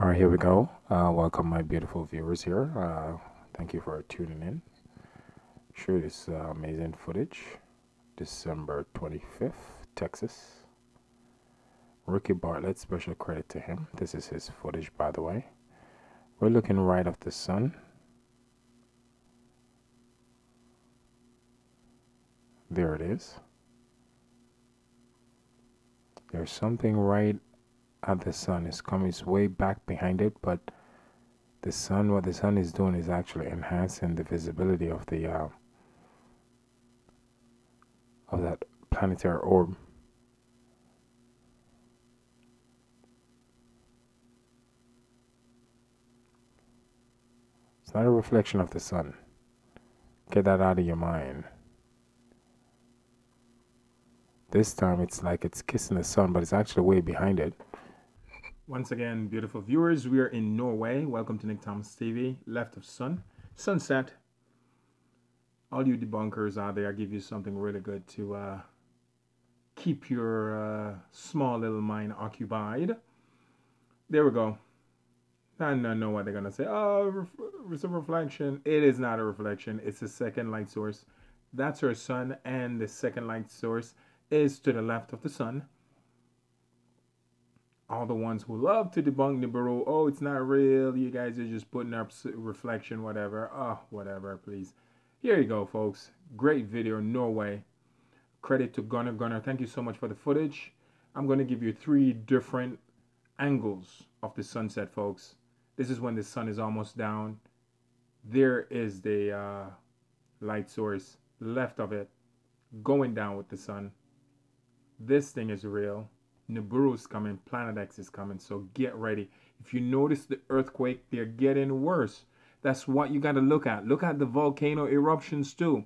All right, here we go. Welcome, my beautiful viewers here. Thank you for tuning in. Sure, this amazing footage. December 25th, Texas. Ricky Bartlett, special credit to him. This is his footage, by the way. We're looking right at the sun. There it is. There's something right at the sun. It's coming, it's way back behind it, but the sun, what the sun is doing is actually enhancing the visibility of the of that planetary orb. It's not a reflection of the sun. Get that out of your mind. This time it's like it's kissing the sun, but it's actually way behind it. Once again, beautiful viewers, we are in Norway. Welcome to Nick Thomas TV. Left of sun, sunset. All you debunkers out there, I give you something really good to keep your small little mind occupied. There we go. I don't know what they're gonna say. Oh, it's a reflection. It is not a reflection. It's a second light source. That's our sun, and the second light source is to the left of the sun. All the ones who love to debunk Nibiru, oh, it's not real, you guys are just putting up reflection, whatever. Oh, whatever, please. Here you go, folks. Great video, Norway. Credit to Gunnar Gunnar. Thank you so much for the footage. I'm going to give you three different angles of the sunset, folks. This is when the sun is almost down. There is the light source, left of it, going down with the sun. This thing is real. Nibiru is coming. Planet X is coming. So get ready. If you notice the earthquake, they're getting worse. That's what you got to look at. Look at the volcano eruptions too.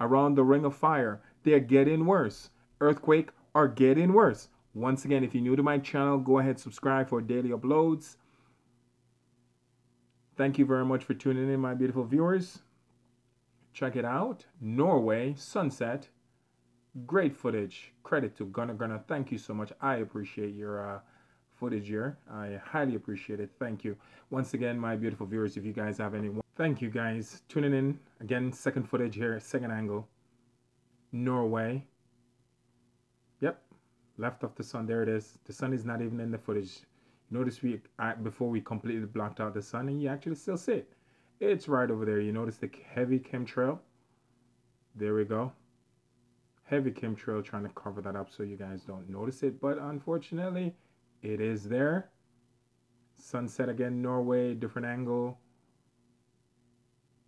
Around the Ring of Fire, they're getting worse. Earthquake are getting worse. Once again, if you're new to my channel, go ahead, subscribe for daily uploads. Thank you very much for tuning in, my beautiful viewers. Check it out. Norway, sunset. Great footage. Credit to Gunnar Gunnar. Thank you so much. I appreciate your footage here. I highly appreciate it. Thank you. Once again, my beautiful viewers, if you guys have any... Thank you guys. Tuning in. Again, second footage here. Second angle. Norway. Yep. Left of the sun. There it is. The sun is not even in the footage. Notice before we completely blocked out the sun, and you actually still see it. It's right over there. You notice the heavy chemtrail. There we go. Heavy chemtrail trying to cover that up so you guys don't notice it, but unfortunately it is there. Sunset again, Norway, different angle.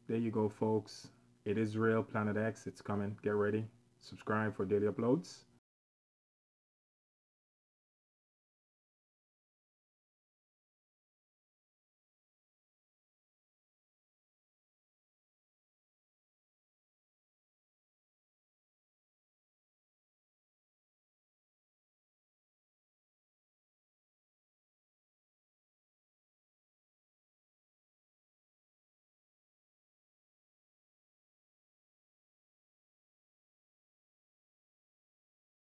There you go, folks. It is real. Planet X, it's coming. Get ready. Subscribe for daily uploads.